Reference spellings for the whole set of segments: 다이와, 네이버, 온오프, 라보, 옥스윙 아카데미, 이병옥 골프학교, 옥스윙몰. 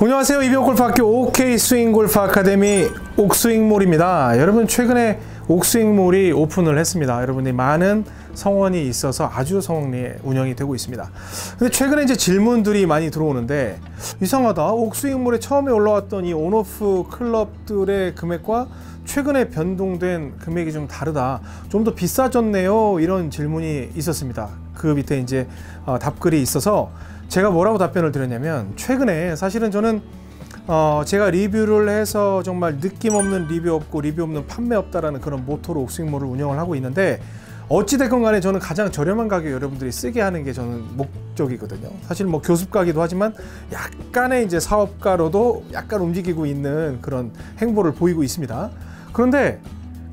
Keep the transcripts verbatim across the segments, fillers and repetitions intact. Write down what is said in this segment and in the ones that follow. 안녕하세요. 이병옥 골프학교 오케이 스윙골프아카데미 옥스윙몰입니다. 여러분, 최근에 옥스윙몰이 오픈을 했습니다. 여러분이 많은 성원이 있어서 아주 성황리에 운영이 되고 있습니다. 근데 최근에 이제 질문들이 많이 들어오는데, 이상하다, 옥스윙몰에 처음에 올라왔던 이 온오프 클럽들의 금액과 최근에 변동된 금액이 좀 다르다, 좀 더 비싸졌네요, 이런 질문이 있었습니다. 그 밑에 이제 답글이 있어서 제가 뭐라고 답변을 드렸냐면, 최근에 사실은 저는 어 제가 리뷰를 해서 정말 느낌 없는 리뷰 없고 리뷰 없는 판매 없다라는 그런 모토로 옥스윙몰을 운영을 하고 있는데, 어찌됐건 간에 저는 가장 저렴한 가격에 여러분들이 쓰게 하는 게 저는 목적이거든요. 사실 뭐 교습가기도 하지만 약간의 이제 사업가로도 약간 움직이고 있는 그런 행보를 보이고 있습니다. 그런데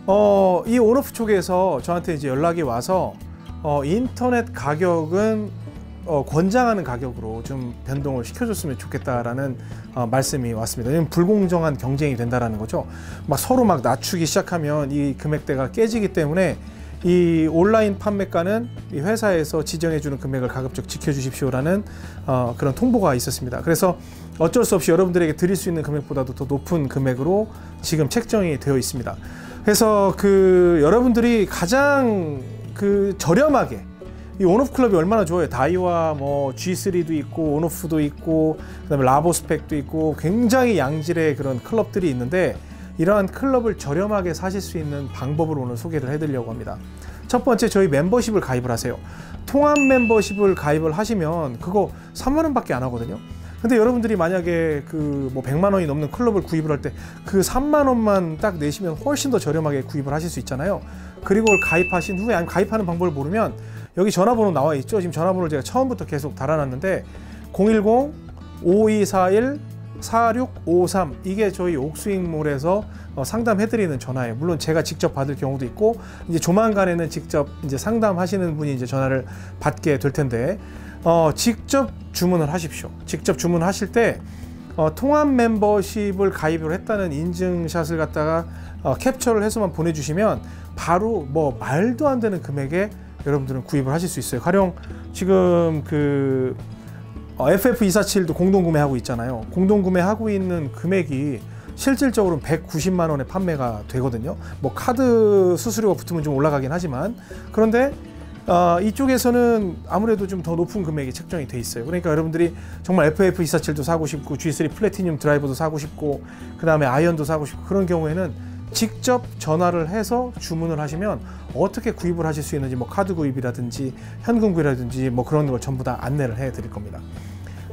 어 이 온오프 쪽에서 저한테 이제 연락이 와서 어 인터넷 가격은 어, 권장하는 가격으로 좀 변동을 시켜줬으면 좋겠다라는 어, 말씀이 왔습니다. 이건 불공정한 경쟁이 된다라는 거죠. 막 서로 막 낮추기 시작하면 이 금액대가 깨지기 때문에 이 온라인 판매가는 이 회사에서 지정해주는 금액을 가급적 지켜주십시오라는 어, 그런 통보가 있었습니다. 그래서 어쩔 수 없이 여러분들에게 드릴 수 있는 금액보다도 더 높은 금액으로 지금 책정이 되어 있습니다. 그래서 그 여러분들이 가장 그 저렴하게 이 온오프 클럽이 얼마나 좋아요. 다이와 뭐 지 쓰리도 있고 온오프도 있고 그다음에 라보 스펙도 있고 굉장히 양질의 그런 클럽들이 있는데, 이러한 클럽을 저렴하게 사실 수 있는 방법을 오늘 소개를 해드리려고 합니다. 첫 번째, 저희 멤버십을 가입을 하세요. 통합 멤버십을 가입을 하시면 그거 삼만 원 밖에 안 하거든요. 근데 여러분들이 만약에 그 뭐 백만 원이 넘는 클럽을 구입을 할 때 그 삼만 원만 딱 내시면 훨씬 더 저렴하게 구입을 하실 수 있잖아요. 그리고 그걸 가입하신 후에, 아니면 가입하는 방법을 모르면 여기 전화번호 나와 있죠. 지금 전화번호를 제가 처음부터 계속 달아놨는데 공일공 오이사일 사육오삼, 이게 저희 옥스윙몰에서 어, 상담해드리는 전화예요. 물론 제가 직접 받을 경우도 있고, 이제 조만간에는 직접 이제 상담하시는 분이 이제 전화를 받게 될 텐데, 어, 직접 주문을 하십시오. 직접 주문하실 때 어, 통합 멤버십을 가입을 했다는 인증샷을 갖다가 어, 캡처를 해서만 보내주시면 바로 뭐 말도 안 되는 금액에 여러분들은 구입을 하실 수 있어요. 가령 지금 그 에프에프 이사칠도 공동구매하고 있잖아요. 공동구매하고 있는 금액이 실질적으로는 백구십만 원에 판매가 되거든요. 뭐 카드 수수료가 붙으면 좀 올라가긴 하지만, 그런데 어, 이쪽에서는 아무래도 좀 더 높은 금액이 책정이 돼 있어요. 그러니까 여러분들이 정말 에프에프 이사칠도 사고 싶고 지 쓰리 플래티넘 드라이버도 사고 싶고 그 다음에 아이언도 사고 싶고, 그런 경우에는 직접 전화를 해서 주문을 하시면 어떻게 구입을 하실 수 있는지, 뭐 카드 구입이라든지 현금 구입이라든지 뭐 그런 걸 전부 다 안내를 해 드릴 겁니다.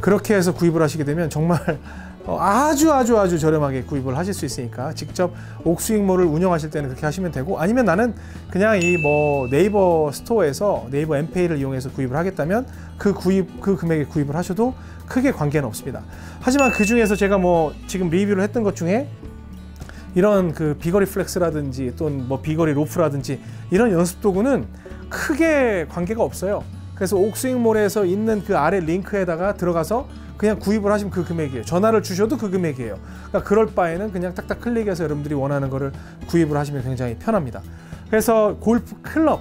그렇게 해서 구입을 하시게 되면 정말 아주 아주 아주 저렴하게 구입을 하실 수 있으니까, 직접 옥스윙몰을 운영하실 때는 그렇게 하시면 되고, 아니면 나는 그냥 이 뭐 네이버 스토어에서 네이버 엠페이를 이용해서 구입을 하겠다면 그 구입 그 금액에 구입을 하셔도 크게 관계는 없습니다. 하지만 그 중에서 제가 뭐 지금 리뷰를 했던 것 중에 이런 그 비거리 플렉스라든지 또는 뭐 비거리 로프라든지 이런 연습 도구는 크게 관계가 없어요. 그래서 옥스윙몰에서 있는 그 아래 링크에다가 들어가서 그냥 구입을 하시면 그 금액이에요. 전화를 주셔도 그 금액이에요. 그러니까 그럴 바에는 그냥 딱딱 클릭해서 여러분들이 원하는 거를 구입을 하시면 굉장히 편합니다. 그래서 골프 클럽,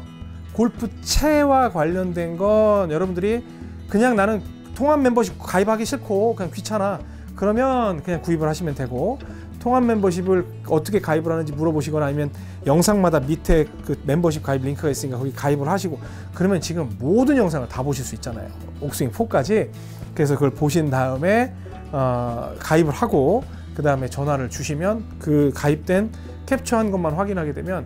골프채와 관련된 건 여러분들이 그냥 나는 통합 멤버십 가입하기 싫고 그냥 귀찮아, 그러면 그냥 구입을 하시면 되고, 통합 멤버십을 어떻게 가입을 하는지 물어보시거나 아니면 영상마다 밑에 그 멤버십 가입 링크가 있으니까 거기 가입을 하시고, 그러면 지금 모든 영상을 다 보실 수 있잖아요. 옥스윙포까지. 그래서 그걸 보신 다음에 어, 가입을 하고 그 다음에 전화를 주시면 그 가입된 캡처한 것만 확인하게 되면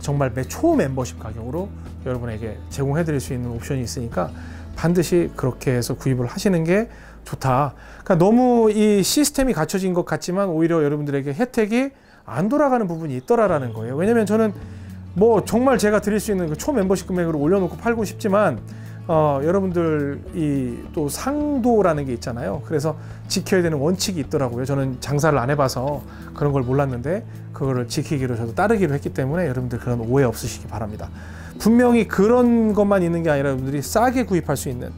정말 초 멤버십 가격으로 여러분에게 제공해 드릴 수 있는 옵션이 있으니까 반드시 그렇게 해서 구입을 하시는 게 좋다. 그러니까 너무 이 시스템이 갖춰진 것 같지만 오히려 여러분들에게 혜택이 안 돌아가는 부분이 있더라라는 거예요. 왜냐면 저는 뭐 정말 제가 드릴 수 있는 그 초 멤버십 금액으로 올려놓고 팔고 싶지만 어, 여러분들 이 또 상도라는 게 있잖아요. 그래서 지켜야 되는 원칙이 있더라고요. 저는 장사를 안 해봐서 그런 걸 몰랐는데 그거를 지키기로 저도 따르기로 했기 때문에 여러분들 그런 오해 없으시기 바랍니다. 분명히 그런 것만 있는 게 아니라 여러분들이 싸게 구입할 수 있는,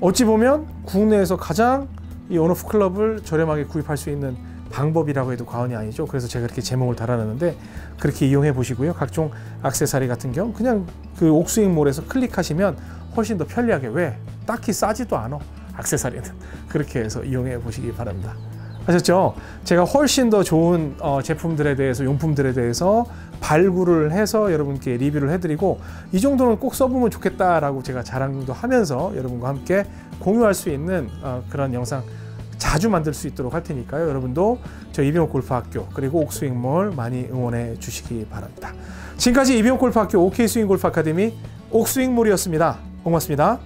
어찌 보면 국내에서 가장 이 온오프 클럽을 저렴하게 구입할 수 있는 방법이라고 해도 과언이 아니죠. 그래서 제가 이렇게 제목을 달아놨는데 그렇게 이용해 보시고요. 각종 액세서리 같은 경우 그냥 그 옥스윙몰에서 클릭하시면 훨씬 더 편리하게, 왜? 딱히 싸지도 않아. 액세서리는 그렇게 해서 이용해 보시기 바랍니다. 아셨죠? 제가 훨씬 더 좋은 어, 제품들에 대해서, 용품들에 대해서 발굴을 해서 여러분께 리뷰를 해드리고, 이 정도는 꼭 써보면 좋겠다라고 제가 자랑도 하면서 여러분과 함께 공유할 수 있는 어, 그런 영상 자주 만들 수 있도록 할 테니까요. 여러분도 저 이병옥 골프학교 그리고 옥스윙몰 많이 응원해 주시기 바랍니다. 지금까지 이병옥 골프학교 오케이 스윙골프 아카데미 옥스윙몰이었습니다. 고맙습니다.